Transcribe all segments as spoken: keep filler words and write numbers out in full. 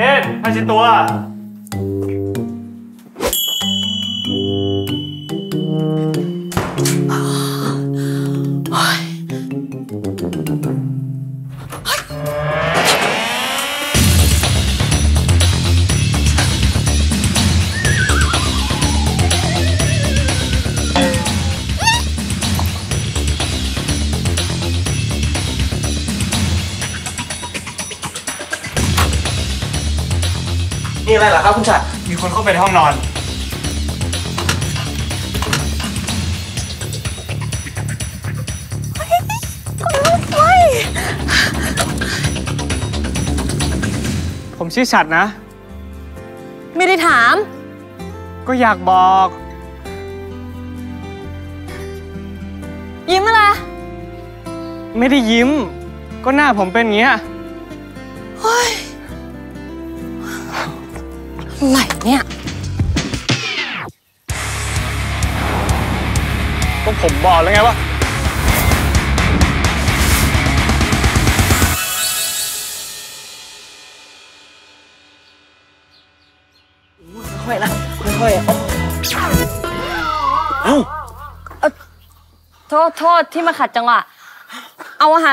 เพชรพันชิตัวมีอะไรเหรอครับคุณชัดมีคนเข้าไปในห้องนอนผมชื่อชัดนะไม่ได้ถามก็อยากบอกยิ้มอะไรไม่ได้ยิ้มก็หน้าผมเป็นอย่างเงี้ยอะไรเนี่ยก็ผมบอกแล้วไงว่าค่อยๆนะค่อยๆเอ้าโทษโทษที่มาขัดจังหวะเอาอาหาร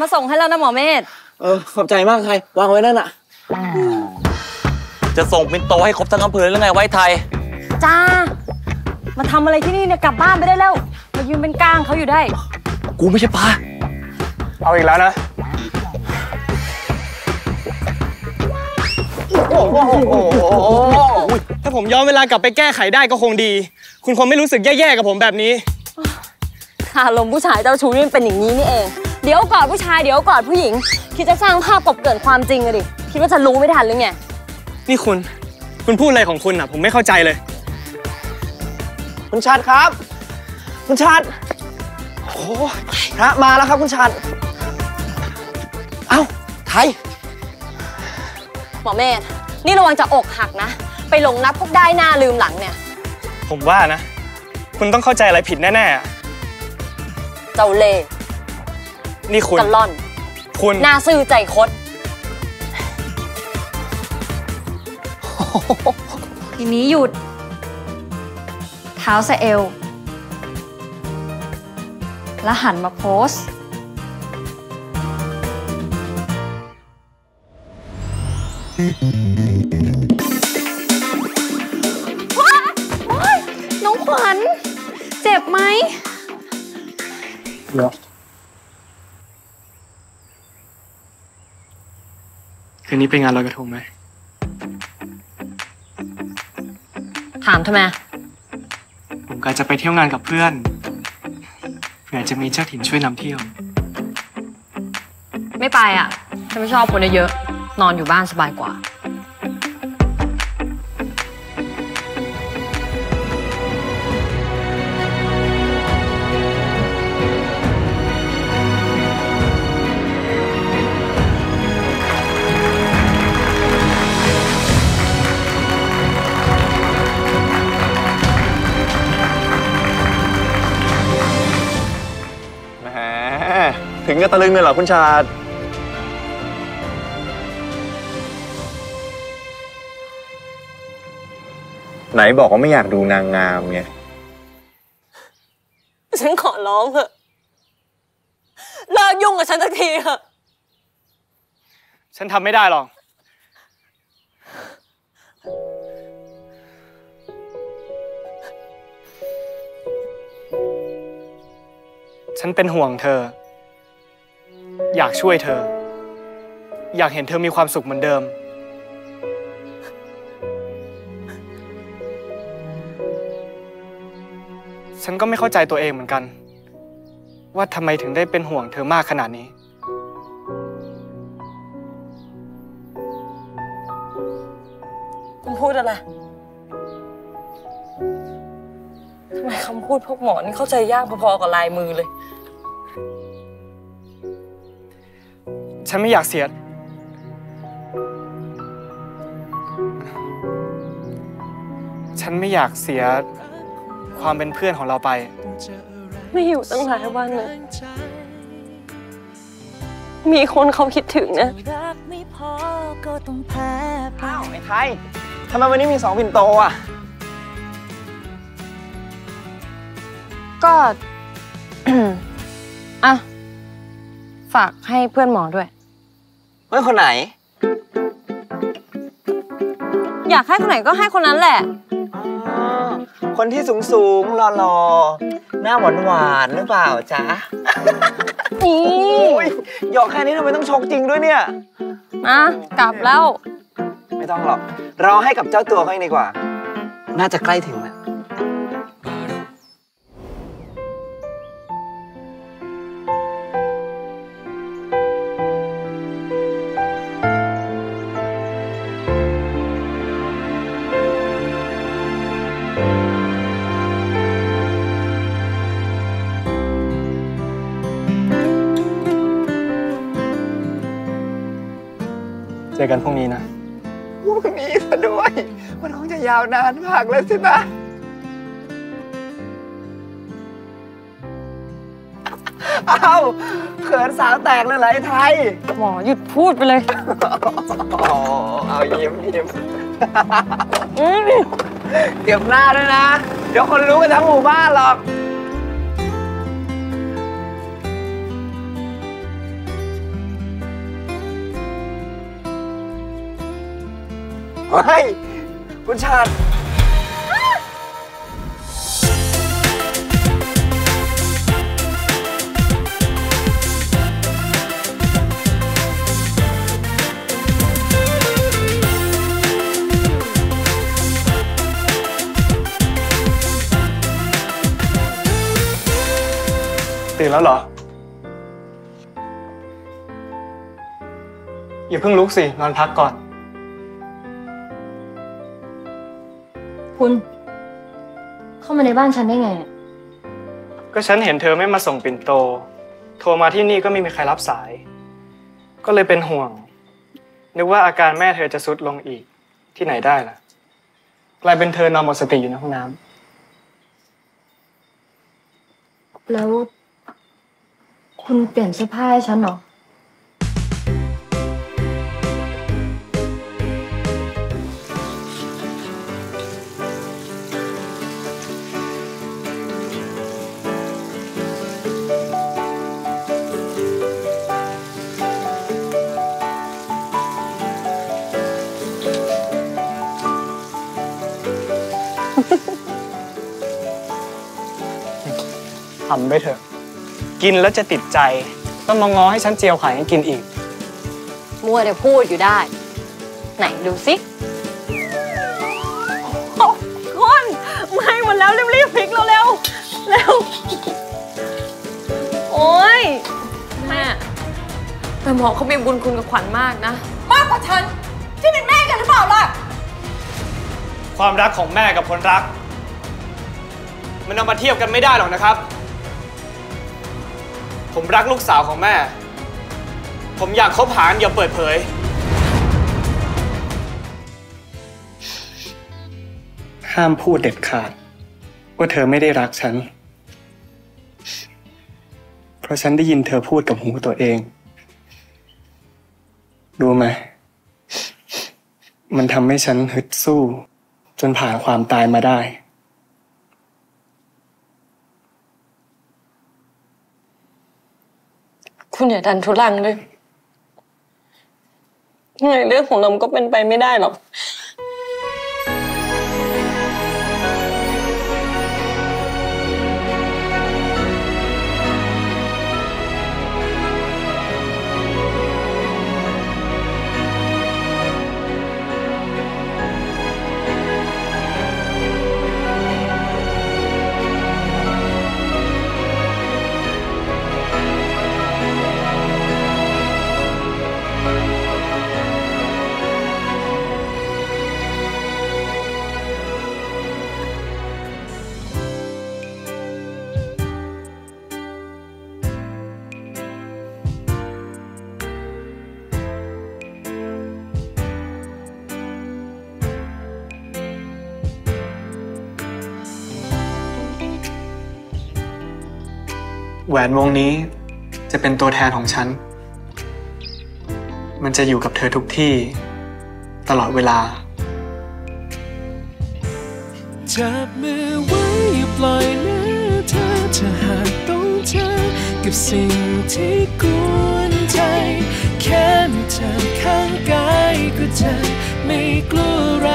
มาส่งให้แล้วนะหมอเมธเออขอบใจมากไทยวางไว้นั่นอะจะส่งเป็นโตให้ครบทั้งอำเภอแล้วไงไว้ไทยจ้ามาทำอะไรที่นี่เนี่ยกลับบ้านไปได้แล้วมายืนเป็นกลางเขาอยู่ได้กูไม่ใช่ปลาเอาอีกแล้วนะโอ้โหถ้าผมย้อนเวลากลับไปแก้ไขได้ก็คงดีคุณคงไม่รู้สึกแย่ๆกับผมแบบนี้อารมณ์ผู้ชายเจ้าชู้นี่เป็นอย่างนี้นี่เองเดี๋ยวกอดผู้ชายเดี๋ยวกอดผู้หญิงคิดจะสร้างภาพกลบเกลื่อนความจริงอะดิคิดว่าจะรู้ไม่ทันหรือไงนี่คุณคุณพูดอะไรของคุณอ่ะผมไม่เข้าใจเลยคุณชัดครับคุณชัดโอ้พระมาแล้วครับคุณชัดเอ้าไทยหมอเมธนี่ระวังจะอกหักนะไปหลงนับพวกได้หน้าลืมหลังเนี่ยผมว่านะคุณต้องเข้าใจอะไรผิดแน่ๆเจ้าเล่ห์นี่คุณกันล่อนคุณน่าซื่อใจคดทีนี้หยุดเท้าสะเอวแล้วหันมาโพสว้าน้องขวัญเจ็บไหมเดี๋ยวคืนนี้ไปงานลอยกระทงไหมถามทำไมผมกะจะไปเที่ยวงานกับเพื่อนเผื่อจะมีเจ้าถิ่นช่วยนำเที่ยวไม่ไปอ่ะฉันไม่ชอบคนเยอะๆนอนอยู่บ้านสบายกว่าถึงกับตะลึงเลยเหรอคุณชาติไหนบอกว่าไม่อยากดูนางงามไงฉันขอร้องเถอะเลิกยุ่งกับฉันสักทีเถอะฉันทำไม่ได้หรอกฉันเป็นห่วงเธออยากช่วยเธออยากเห็นเธอมีความสุขเหมือนเดิมฉันก็ไม่เข้าใจตัวเองเหมือนกันว่าทำไมถึงได้เป็นห่วงเธอมากขนาดนี้คุณพูดอะไรทำไมคำพูดพวกหมอนี่เข้าใจยากพอๆกับลายมือเลยฉันไม่อยากเสียฉันไม่อยากเสียความเป็นเพื่อนของเราไปไม่อยู่ตั้งหลายวันเลยมีคนเขาคิดถึงนะ ก็ต้องแพ้อ้าวไอ้ไทยทำไมวันนี้มีสองปิ่นโตอ่ะก็ อ่ะฝากให้เพื่อนหมอด้วยเพื่อนคนไหนอยากให้คนไหนก็ให้คนนั้นแหละคนที่สูงสูงหล่อๆหน้าหวานหวานหรือเปล่าจ๊ะนี่หยอกแค่นี้ทำไมต้องชกจริงด้วยเนี่ยมากลับแล้วไม่ต้องหรอกรอให้กับเจ้าตัวเขาเองดีกว่าน่าจะใกล้ถึงแล้วเจอกันพรุ่งนี้นะพรุ่งนี้ซะด้วยมันคงจะยาวนานมากแล้วสินะเอาเขินสาวแตกเลยหลายไทยหมอหยุดพูดไปเลยอ๋อเอายิ้มยิ้มเดี๋ยวหน้าด้วยนะเดี๋ยวคนรู้กันทั้งหมู่บ้านหรอกเฮ้ยคุณชาติตื่นแล้วเหรออย่าเพิ่งลุกสินอนพักก่อนคุณเข้ามาในบ้านฉันได้ไงก็ฉันเห็นเธอไม่มาส่งปิ่นโตโทรมาที่นี่ก็ไม่มีใครรับสายก็เลยเป็นห่วงนึกว่าอาการแม่เธอจะทรุดลงอีกที่ไหนได้ล่ะกลายเป็นเธอนอนหมดสติอยู่ในห้องน้ำแล้วคุณเปลี่ยนเสื้อผ้าให้ฉันเหรอทำด้วยเถอะกินแล้วจะติดใจต้องมางอให้ฉันเจียวไข่ให้กินอีกมัวแต่พูดอยู่ได้ไหนดูสิโอ้ก้นไม่หมดแล้วรีบๆพลิกเร็วๆเร็วโอ้ยแม่แต่หมอเขามีบุญคุณกับขวัญมากนะมากกว่าฉันที่เป็นแม่กันหรือเปล่าล่ะความรักของแม่กับคนรักมันเอามาเทียบกันไม่ได้หรอกนะครับผมรักลูกสาวของแม่ผมอยากคบหาอย่าเปิดเผยห้ามพูดเด็ดขาดว่าเธอไม่ได้รักฉันเพราะฉันได้ยินเธอพูดกับหูตัวเองรู้ไหมมันทำให้ฉันฮึดสู้จนผ่านความตายมาได้คุณอย่าดันทุลังเลยไงเรื่องของเราก็เป็นไปไม่ได้หรอกแหวนวงนี้จะเป็นตัวแทนของฉันมันจะอยู่กับเธอทุกที่ ตลอดเวลาจับมือไว้ปล่อยนะเธอจะหากต้องเธอกับสิ่งที่กวนใจแค่มีเธอข้างกายก็จะไม่กลัวไร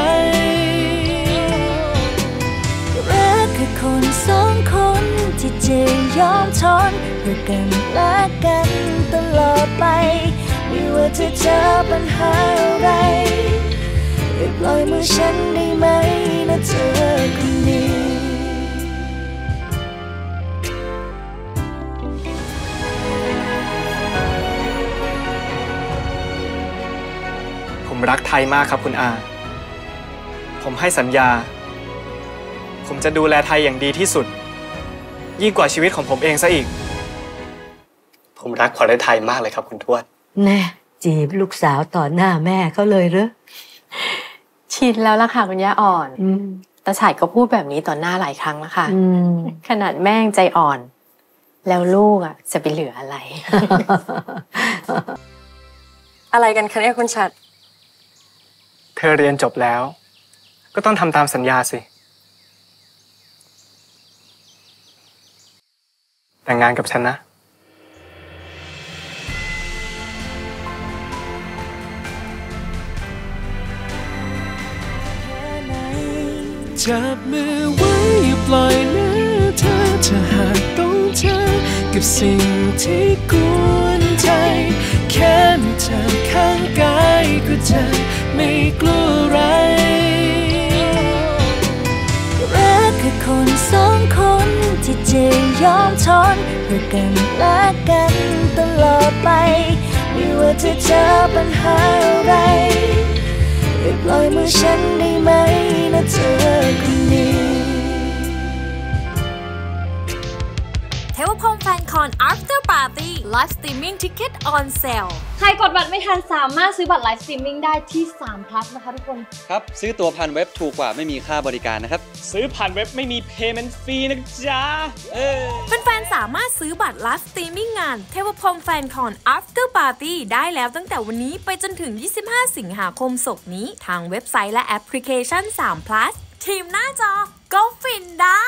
รักคือคนสองคนที่จะยอมทนเพื่อกันและกันตลอดไปไม่ว่าจะเจอปัญหาอะไรอย่าปล่อยมือฉันได้ไหมนะเธอคนนี้ผมรักไทยมากครับคุณอาผมให้สัญญาผมจะดูแลไทยอย่างดีที่สุดยิ่งกว่าชีวิตของผมเองซะอีกผมรักความเป็นไทยมากเลยครับคุณทวดแน่จีบลูกสาวต่อหน้าแม่เขาเลยเหรอชินแล้วล่ะค่ะคุณย่าอ่อนตาฉายก็พูดแบบนี้ต่อหน้าหลายครั้งแล้วค่ะขนาดแม่ใจอ่อนแล้วลูกอ่ะจะไปเหลืออะไร อะไรกันคะเนี่ยคุณฉัตรเธอเรียนจบแล้วก็ต้องทำตามสัญญาสิแต่งงานกับฉันนะจับมือไว้ปล่อยนะเธอจะหากต้องเธอกับสิ่งที่กวนใจแค่มีเธอข้างกายก็จะไม่กลัวไรรักคือคนสองคนที่จะยอมทนเพื่อกันและกันตลอดไปไม่ว่าจะเจอปัญหาอะไรอย่าปล่อยมือฉันได้ไหมนะเธอคนนี้เทวพรหมแฟนคอน after party live streaming ticket on sale ใครกดบัตรไม่ทันสามารถซื้อบัตร live streaming ได้ที่ ทรี พลัส นะคะทุกคนครับซื้อตัวผ่านเว็บถูกกว่าไม่มีค่าบริการนะครับซื้อผ่านเว็บไม่มี payment fee นะจ๊ะเออแฟนๆสามารถซื้อบัตร live streaming งานเทวพรหมแฟนคอน after party ได้แล้วตั้งแต่วันนี้ไปจนถึงยี่สิบห้าสิงหาคมศกนี้ทางเว็บไซต์และแอปพลิเคชัน ทรี พลัส ทีมหน้าจอก็ฟินได้